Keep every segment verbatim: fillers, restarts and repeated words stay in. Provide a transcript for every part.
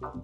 Slightly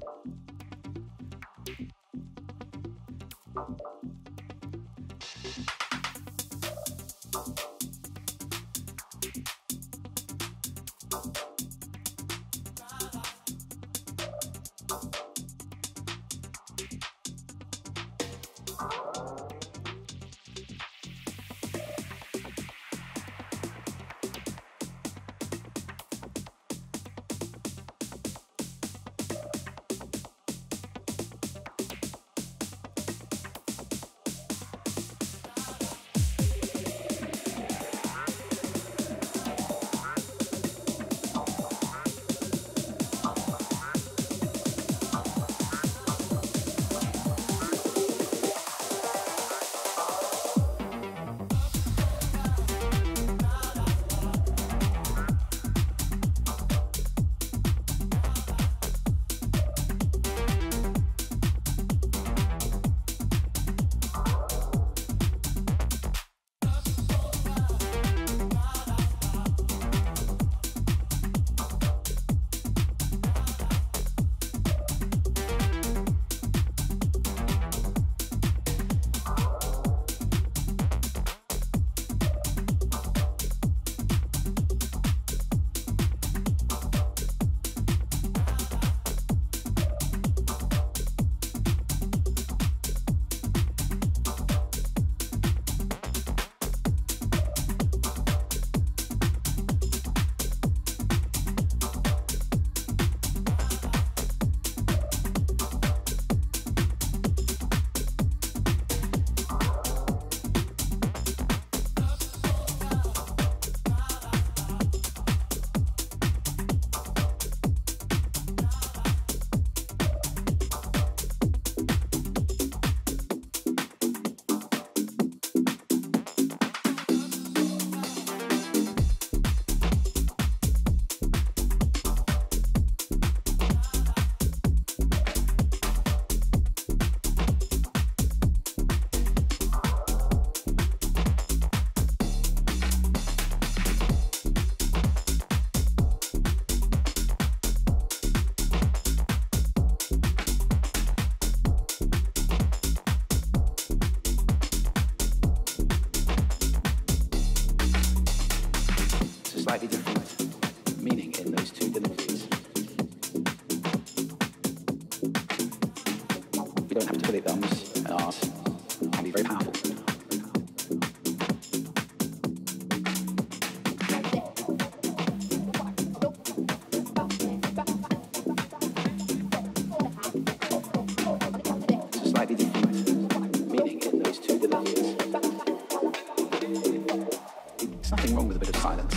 different meaning in those two deliveries. We don't have to play thumbs and ours can be very powerful. Slightly different meaning in those two deliveries. There's nothing wrong with a bit of silence.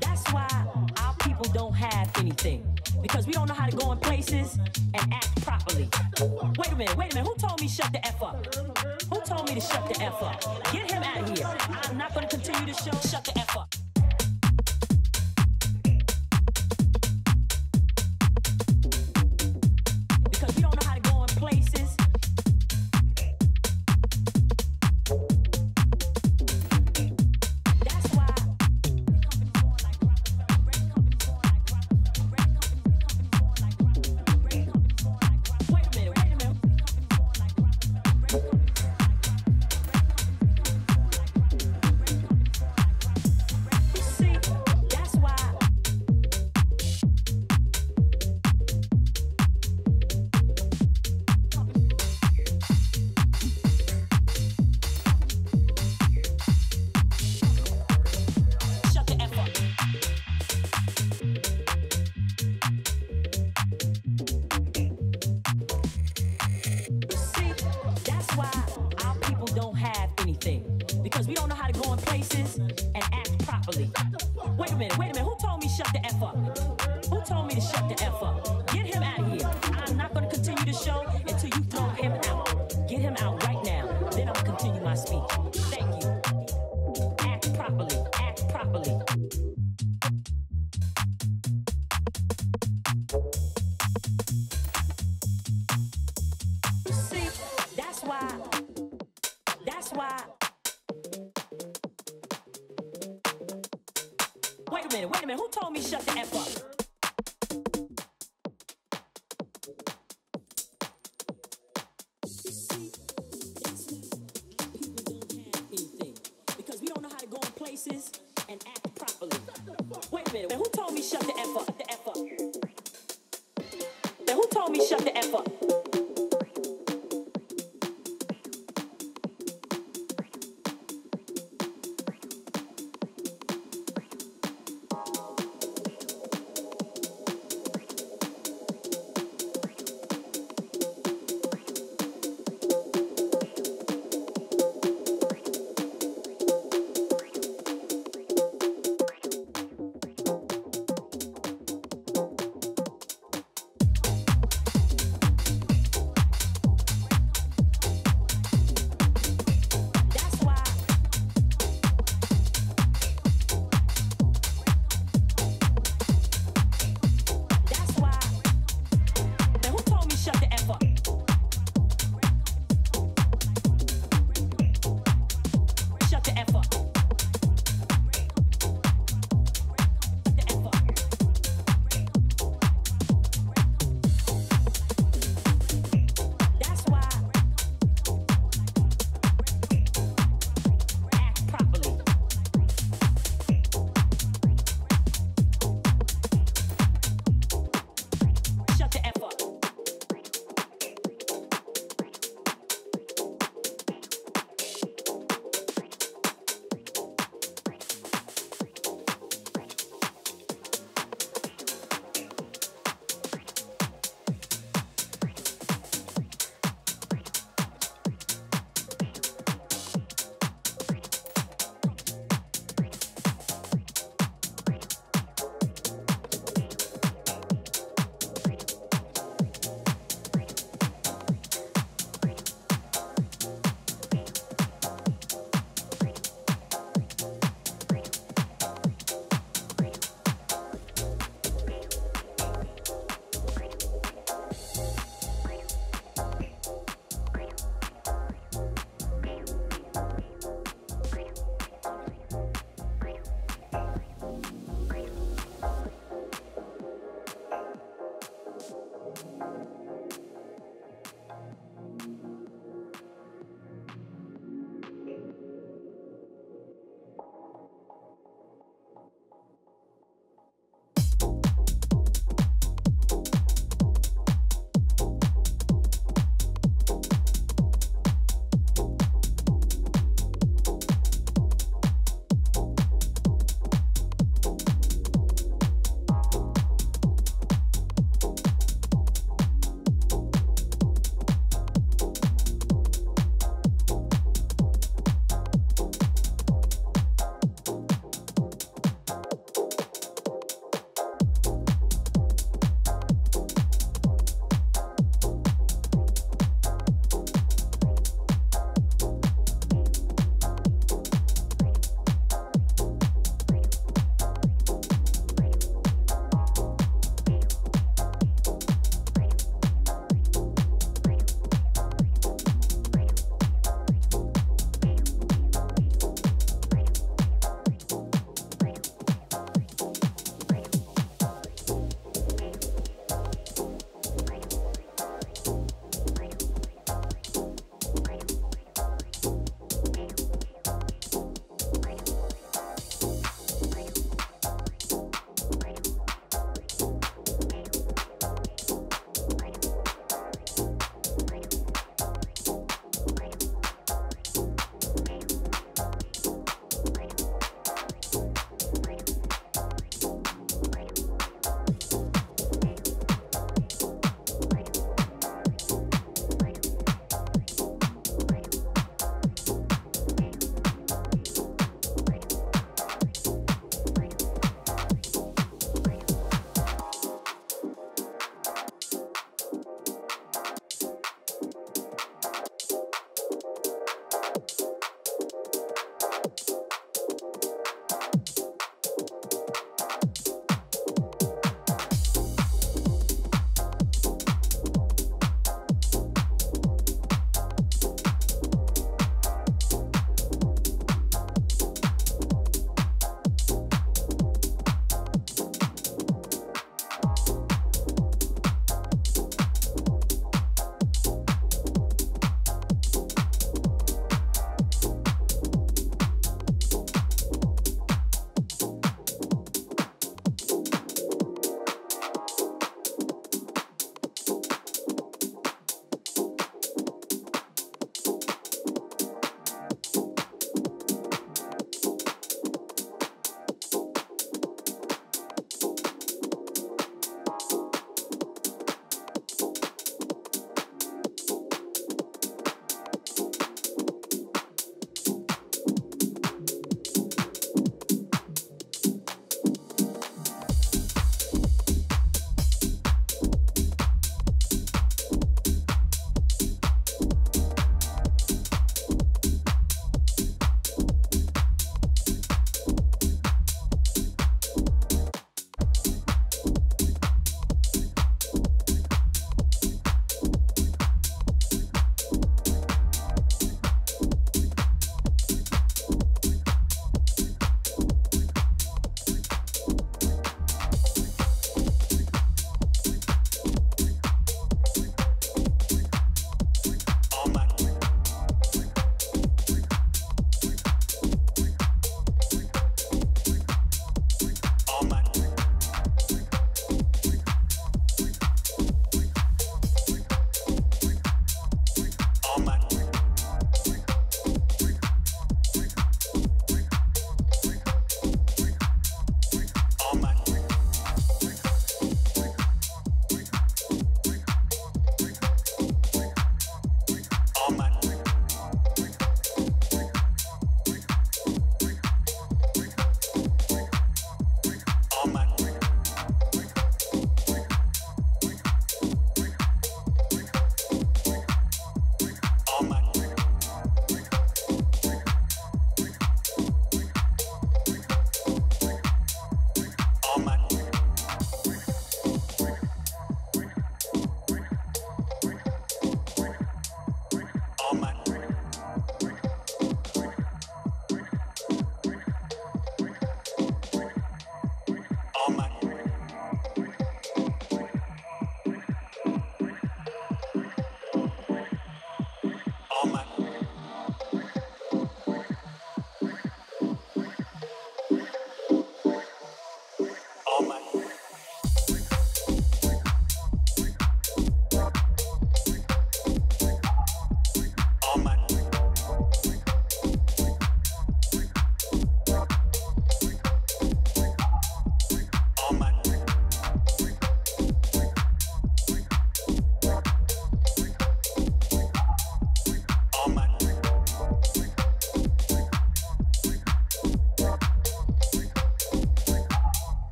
That's why our people don't have anything, because we don't know how to go in places and act properly. Wait a minute, wait a minute. Who told me shut the F up? Who told me to shut the F up? Get him out of here. I'm not going to continue the show. Shut the F up.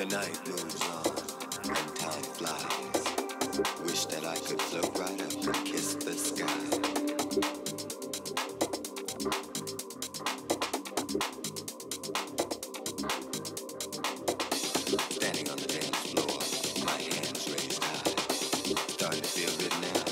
The night moves on and time flies. Wish that I could float right up and kiss the sky. Standing on the dance floor, my hands raised high. Starting to feel good now.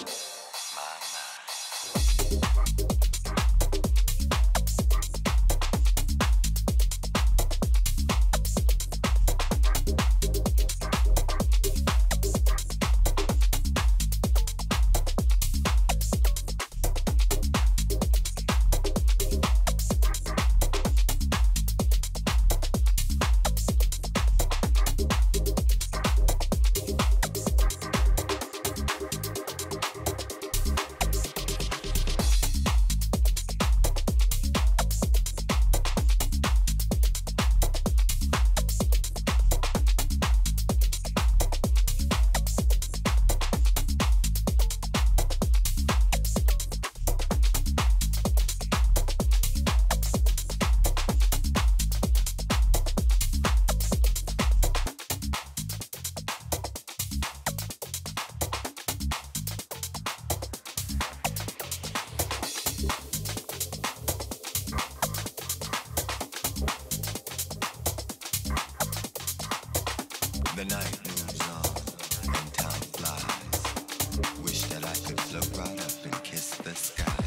The night moves on and time flies. Wish that I could float right up and kiss the sky. Bye.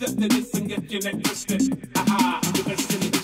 step to this and get your neck twisted. Haha, I'm the best in the district.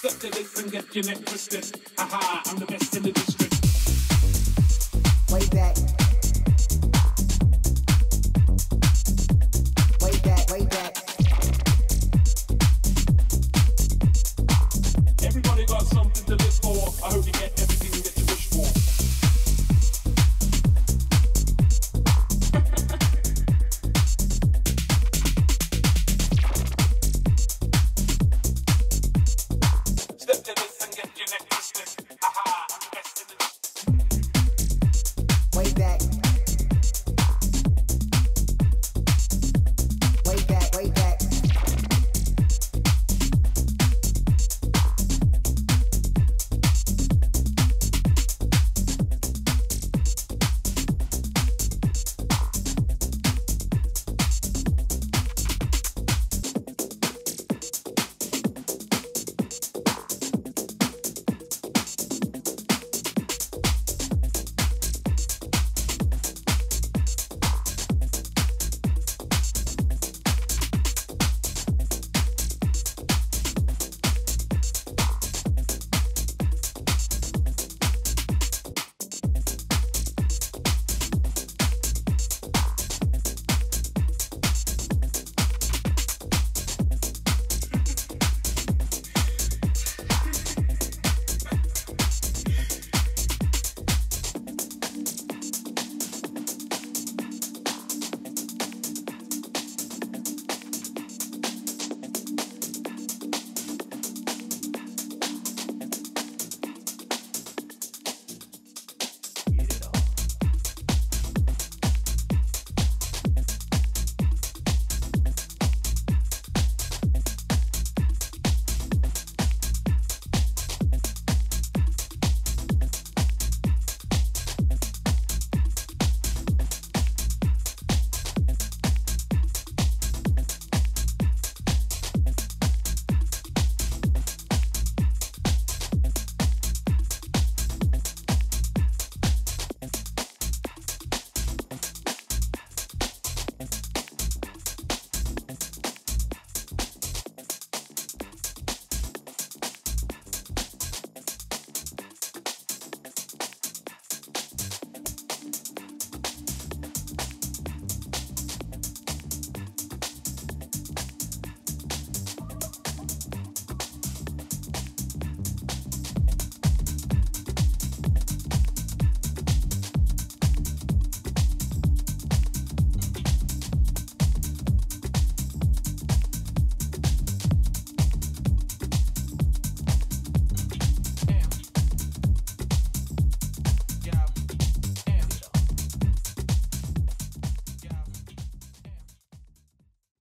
Step to this and get your neck twisted. Haha, I'm the best in the district. Way back.